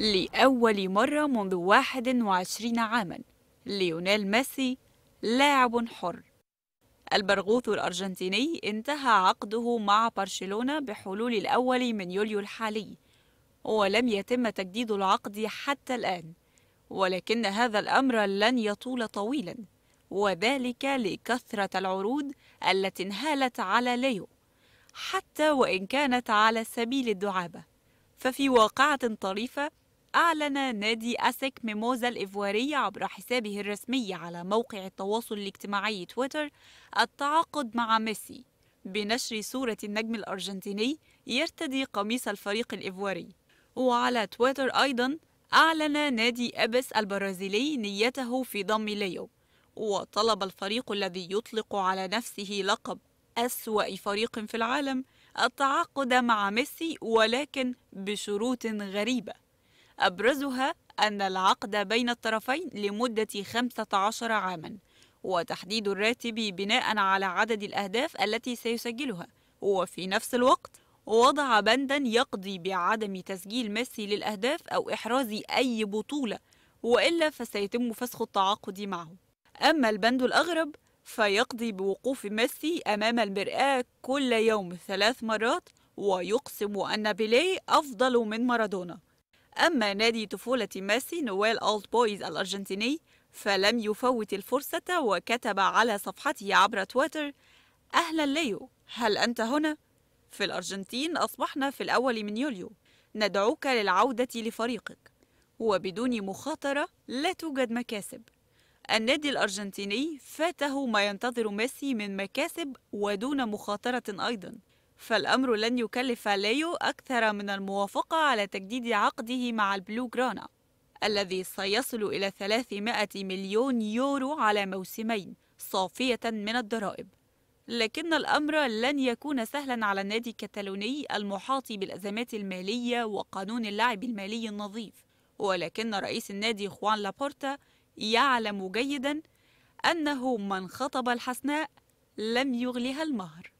لأول مرة منذ 21 عاماً. ليونيل ميسي لاعب حر. البرغوث الأرجنتيني انتهى عقده مع برشلونة بحلول الأول من يوليو الحالي، ولم يتم تجديد العقد حتى الآن، ولكن هذا الأمر لن يطول طويلاً، وذلك لكثرة العروض التي انهالت على ليو حتى وإن كانت على سبيل الدعابة. ففي واقعة طريفة، أعلن نادي أسك ميموزا الإيفواري عبر حسابه الرسمي على موقع التواصل الاجتماعي تويتر التعاقد مع ميسي بنشر صورة النجم الأرجنتيني يرتدي قميص الفريق الإيفواري. وعلى تويتر أيضا أعلن نادي أبس البرازيلي نيته في ضم ليو، وطلب الفريق الذي يطلق على نفسه لقب أسوأ فريق في العالم التعاقد مع ميسي، ولكن بشروط غريبة، أبرزها أن العقد بين الطرفين لمدة 15 عاماً، وتحديد الراتب بناء على عدد الأهداف التي سيسجلها. وفي نفس الوقت وضع بنداً يقضي بعدم تسجيل ميسي للأهداف أو إحراز أي بطولة، وإلا فسيتم فسخ التعاقد معه. أما البند الأغرب فيقضي بوقوف ميسي أمام المرآة كل يوم 3 مرات، ويقسم أن بيلي أفضل من مارادونا. أما نادي طفولة ميسي نوال ألت بويز الأرجنتيني فلم يفوت الفرصة، وكتب على صفحته عبر تويتر: أهلا ليو، هل أنت هنا؟ في الأرجنتين أصبحنا في الأول من يوليو، ندعوك للعودة لفريقك، وبدون مخاطرة لا توجد مكاسب. النادي الأرجنتيني فاته ما ينتظر ميسي من مكاسب ودون مخاطرة أيضا، فالأمر لن يكلف ليو أكثر من الموافقة على تجديد عقده مع البلو جرانا الذي سيصل إلى 300 مليون يورو على موسمين صافية من الضرائب. لكن الأمر لن يكون سهلا على النادي الكتالوني المحاط بالأزمات المالية وقانون اللعب المالي النظيف، ولكن رئيس النادي خوان لابورتا يعلم جيدا أنه من خطب الحسناء لم يغلها المهر.